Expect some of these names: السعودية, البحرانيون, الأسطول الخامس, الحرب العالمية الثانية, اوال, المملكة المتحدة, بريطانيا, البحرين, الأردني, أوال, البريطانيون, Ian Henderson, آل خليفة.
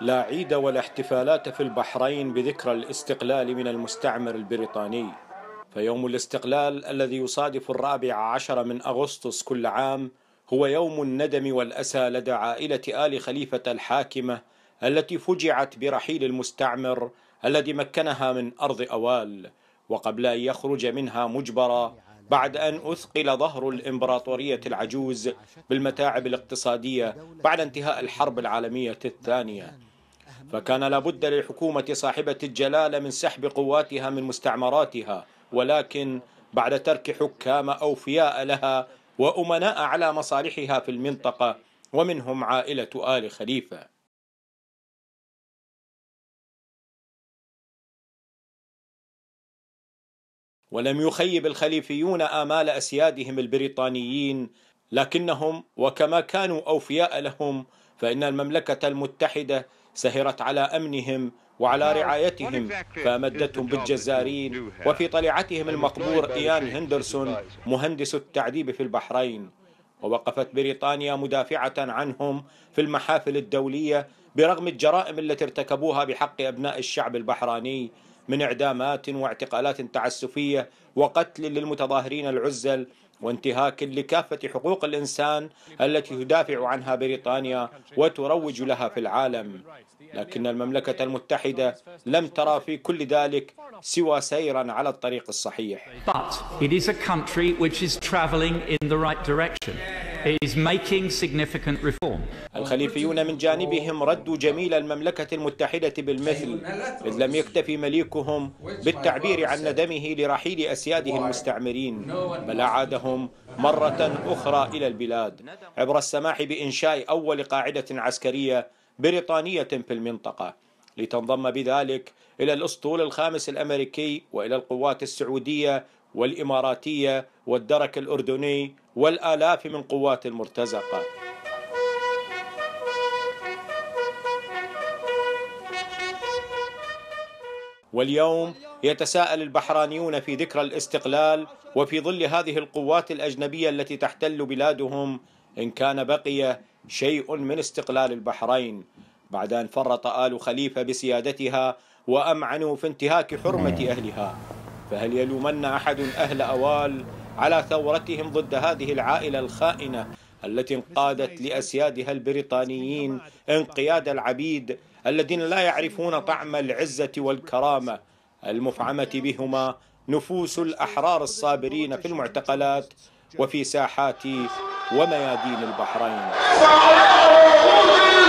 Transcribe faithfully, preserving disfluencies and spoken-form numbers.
لا عيد ولا احتفالات في البحرين بذكرى الاستقلال من المستعمر البريطاني، فيوم الاستقلال الذي يصادف الرابع عشر من أغسطس كل عام هو يوم الندم والأسى لدى عائلة آل خليفة الحاكمة التي فجعت برحيل المستعمر الذي مكنها من أرض اوال، وقبل أن يخرج منها مجبرا بعد أن أثقل ظهر الإمبراطورية العجوز بالمتاعب الاقتصادية بعد انتهاء الحرب العالمية الثانية. فكان لابد للحكومة صاحبة الجلالة من سحب قواتها من مستعمراتها، ولكن بعد ترك حكام أوفياء لها وأمناء على مصالحها في المنطقة، ومنهم عائلة آل خليفة. ولم يخيب الخليفيون آمال أسيادهم البريطانيين، لكنهم وكما كانوا أوفياء لهم فإن المملكة المتحدة سهرت على أمنهم وعلى رعايتهم، فأمدتهم بالجزارين. وفي طلعتهم المقبور إيان هندرسون مهندس التعذيب في البحرين، ووقفت بريطانيا مدافعة عنهم في المحافل الدولية برغم الجرائم التي ارتكبوها بحق أبناء الشعب البحراني من إعدامات واعتقالات تعسفية وقتل للمتظاهرين العزل وانتهاك لكافة حقوق الإنسان التي تدافع عنها بريطانيا وتروج لها في العالم. لكن المملكة المتحدة لم ترى في كل ذلك سوى سيرا على الطريق الصحيح. الخليفيون من جانبهم ردوا جميل المملكة المتحدة بالمثل، إذ لم يكتفي مليكهم بالتعبير عن ندمه لرحيل أسياده المستعمرين، بل أعادهم مرة أخرى إلى البلاد عبر السماح بإنشاء أول قاعدة عسكرية بريطانية في المنطقة، لتنضم بذلك إلى الأسطول الخامس الأمريكي وإلى القوات السعودية والإماراتية والدرك الأردني والآلاف من قوات المرتزقة. واليوم يتساءل البحرانيون في ذكرى الاستقلال وفي ظل هذه القوات الأجنبية التي تحتل بلادهم إن كان بقي شيء من استقلال البحرين بعد أن فرط آل خليفة بسيادتها وأمعنوا في انتهاك حرمة أهلها. فهل يلومن أحد أهل أوال على ثورتهم ضد هذه العائلة الخائنة التي انقادت لأسيادها البريطانيين انقياد العبيد الذين لا يعرفون طعم العزة والكرامة المفعمة بهما نفوس الأحرار الصابرين في المعتقلات وفي ساحات وميادين البحرين؟